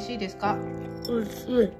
味しいですか？美味しい。